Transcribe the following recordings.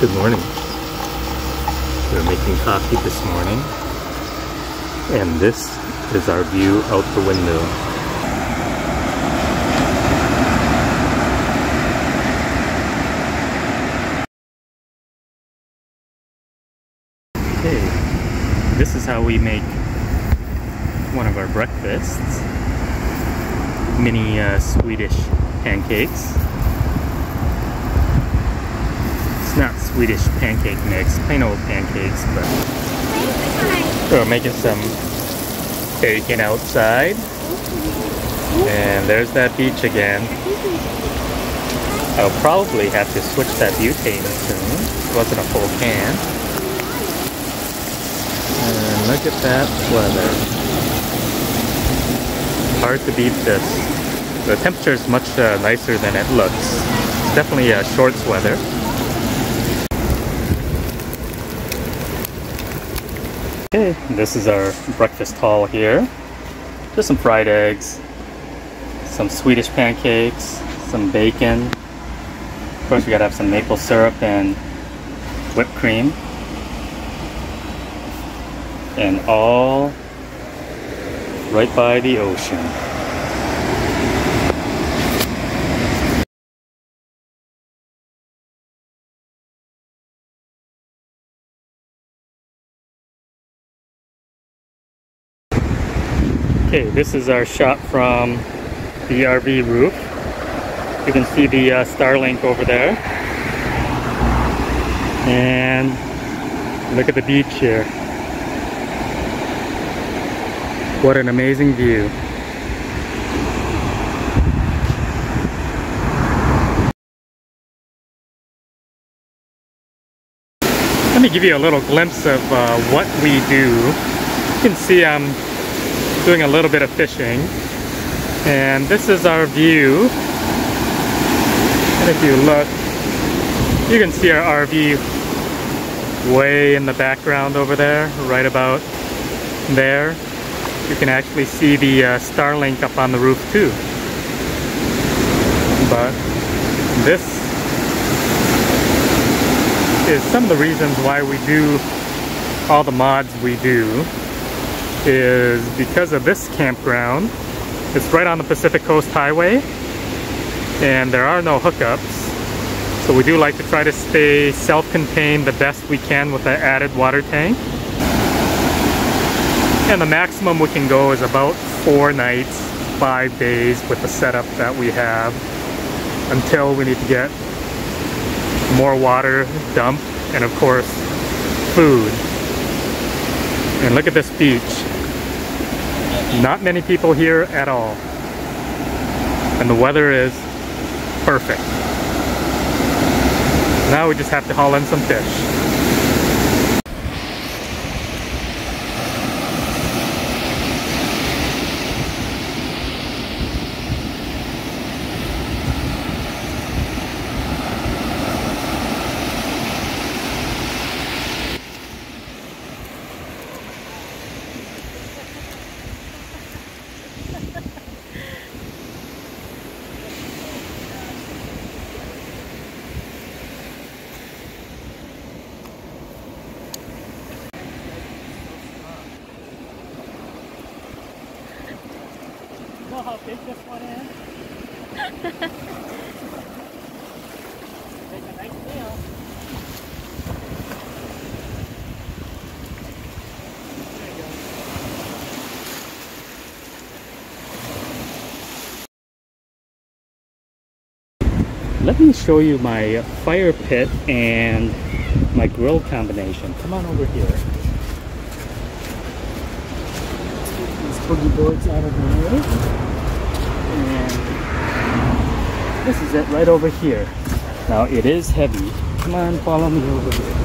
Good morning. We're making coffee this morning, and this is our view out the window. Okay, this is how we make one of our breakfasts, mini Swedish pancakes. Not Swedish pancake mix, plain old pancakes, but so we're making some bacon outside. And there's that beach again. I'll probably have to switch that butane soon. It wasn't a full can. And look at that weather. Hard to beat this. The temperature is much nicer than it looks. It's definitely a shorts weather. Okay, this is our breakfast haul here. Just some fried eggs, some Swedish pancakes, some bacon. Of course, we gotta have some maple syrup and whipped cream. And all right by the ocean. Okay, this is our shot from the RV roof. You can see the Starlink over there. And look at the beach here. What an amazing view. Let me give you a little glimpse of what we do. You can see I'm doing a little bit of fishing, and this is our view. And if you look, you can see our RV way in the background over there, right about there. You can actually see the Starlink up on the roof too. But this is some of the reasons why we do all the mods we do. Is because of this campground. It's right on the Pacific Coast Highway, and there are no hookups, so we do like to try to stay self-contained the best we can with an added water tank. And the maximum we can go is about 4 nights, 5 days with the setup that we have, until we need to get more water dumped and of course food. And look at this beach. Not many people here at all. And the weather is perfect. Now we just have to haul in some fish. How big this one is. Make a nice meal. There you go. Let me show you my fire pit and my grill combination. Come on over here. These boogie boards out of the way. And this is it right over here. Now it is heavy. Come on, follow me over here.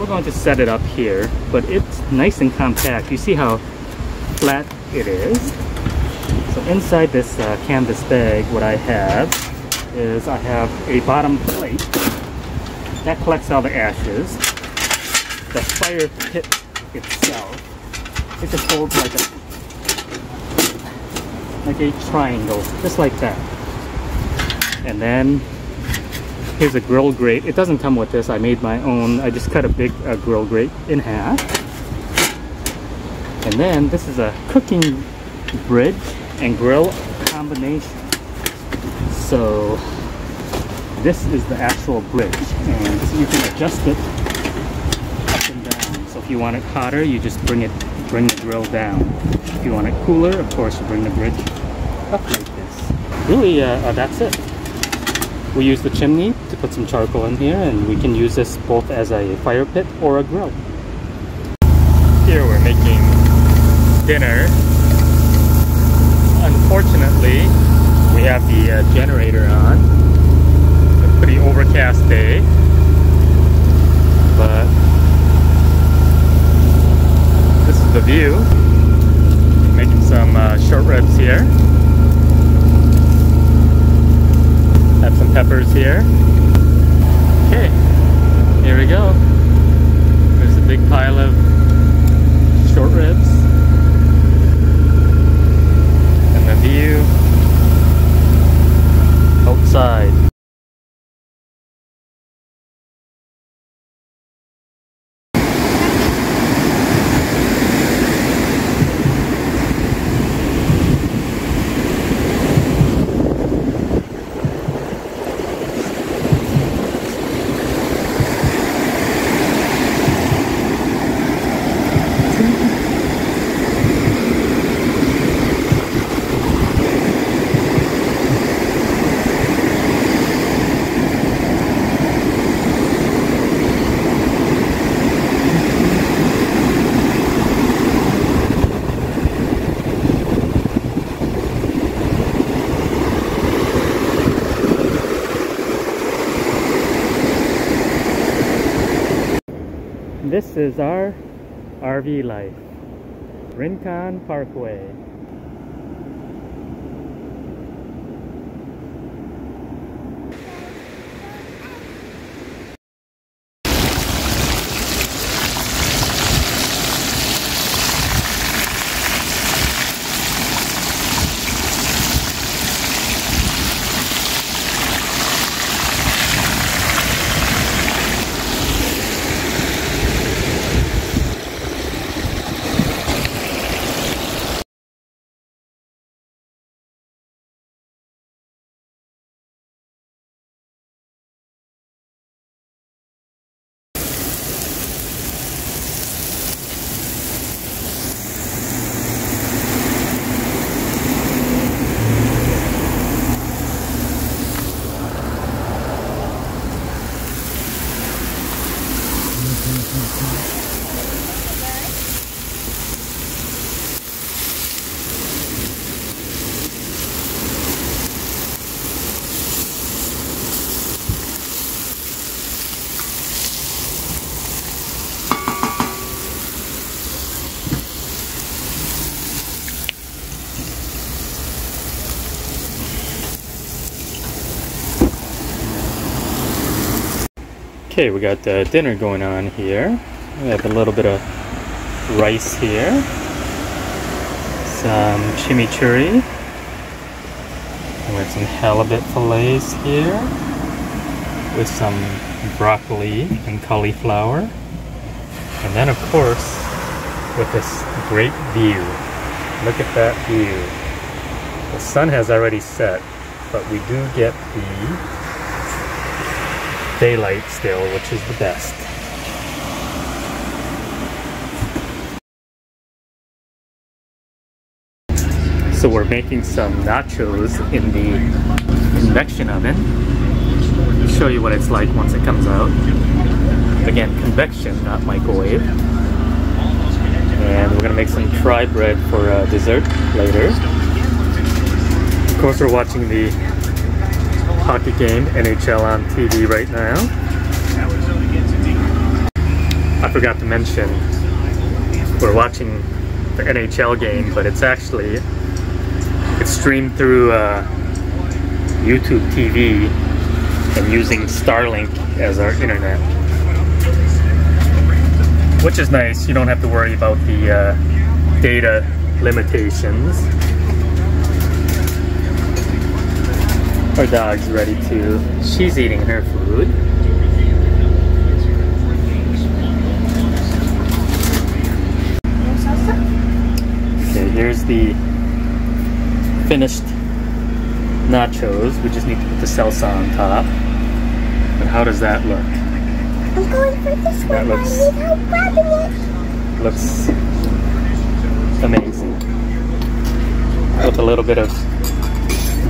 We're going to set it up here, but it's nice and compact. You see how flat it is? So inside this canvas bag, what I have is I have a bottom plate that collects all the ashes. The fire pit itself, it just holds like a triangle, just like that. And then here's a grill grate. It doesn't come with this. I made my own. I just cut a big grill grate in half. And then this is a cooking bridge and grill combination. So this is the actual bridge, and you can adjust it up and down. So if you want it hotter, you just bring the grill down. If you want it cooler, of course, you bring the bridge up like this. Really, that's it. We use the chimney to put some charcoal in here, and we can use this both as a fire pit or a grill. Here we're making dinner. Unfortunately, we have the generator on. It's a pretty overcast day, but this is the view. Making some short ribs here. Have some peppers here. Okay, here we go. There's a big pile of short ribs. And the view outside. This is our RV life, Rincon Parkway. Okay, we got the dinner going on here. We have a little bit of rice here, some chimichurri, and we have some halibut fillets here with some broccoli and cauliflower, and then of course with this great view. Look at that view. The sun has already set, but we do get the daylight still, which is the best. So we're making some nachos in the convection oven. I'll show you what it's like once it comes out. Again, convection, not microwave. And we're gonna make some fry bread for dessert later. Of course, we're watching the hockey game, NHL on TV right now. I forgot to mention, we're watching the NHL game, but it's actually, it's streamed through YouTube TV and using Starlink as our internet. Which is nice, you don't have to worry about the data limitations. Our dog's ready too. She's eating her food. Okay, here's the finished nachos. We just need to put the salsa on top. But how does that look? I'm going for this one. That looks, I need help grabbing it. Looks amazing. With a little bit of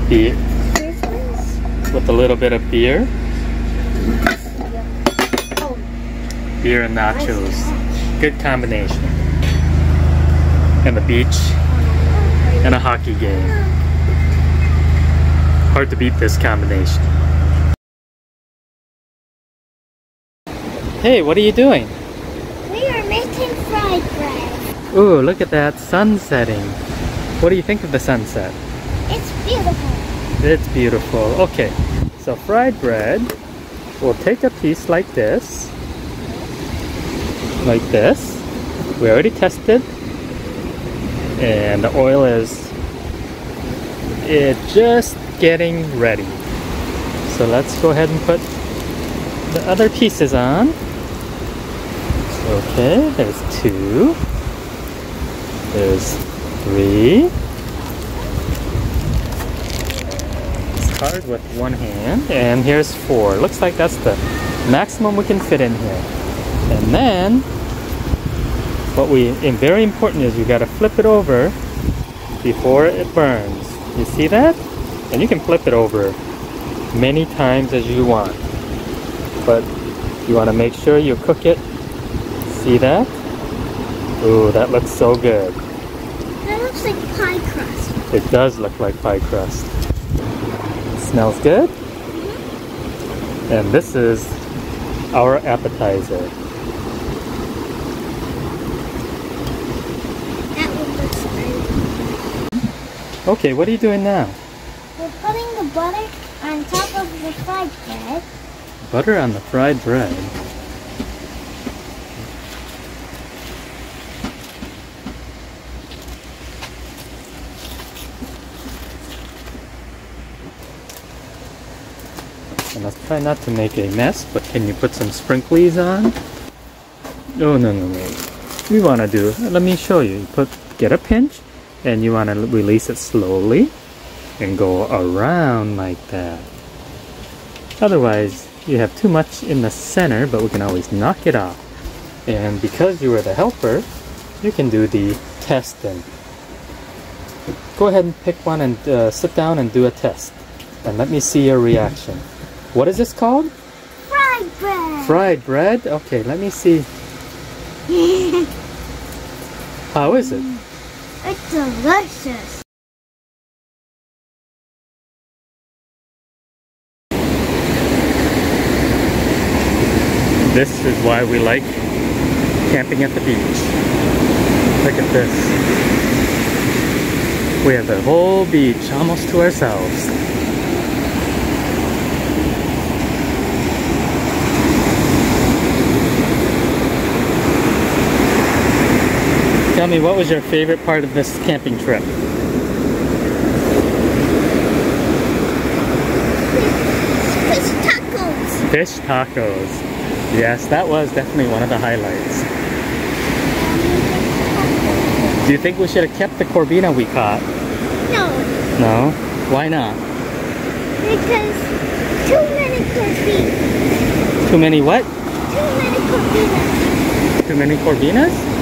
beer. With a little bit of beer. Beer and nachos. Good combination. And the beach. And a hockey game. Hard to beat this combination. Hey, what are you doing? We are making fried bread. Ooh, look at that sun setting. What do you think of the sunset? It's beautiful. It's beautiful. Okay, so fried bread. We'll take a piece like this. Like this. We already tested. And the oil is just getting ready. So let's go ahead and put the other pieces on. Okay, there's two. There's three. It's hard with one hand. And here's four. Looks like that's the maximum we can fit in here. And then, what we, and very important, is you gotta flip it over before it burns. You see that? And you can flip it over many times as you want. But you want to make sure you cook it. See that? Ooh, that looks so good. That looks like pie crust. It does look like pie crust. It smells good. Mm-hmm. And this is our appetizer. That one looks good. Okay, what are you doing now? We're putting the butter on top of the fried bread. Butter on the fried bread. And let's try not to make a mess, but can you put some sprinkles on? Oh, no, no, no. We want to do, let me show you. Put, get a pinch, and you want to release it slowly and go around like that. Otherwise, you have too much in the center, but we can always knock it off. And because you were the helper, you can do the test. And go ahead and pick one and sit down and do a test. And let me see your reaction. What is this called? Fried bread. Fried bread? Okay, let me see. How is it? It's delicious. This is why we like camping at the beach. Look at this. We have the whole beach almost to ourselves. Tell me, what was your favorite part of this camping trip? Fish tacos. Fish tacos. Yes, that was definitely one of the highlights. Do you think we should have kept the Corbina we caught? No. No? Why not? Because too many Corbinas. Too many what? Too many Corbinas. Too many Corbinas?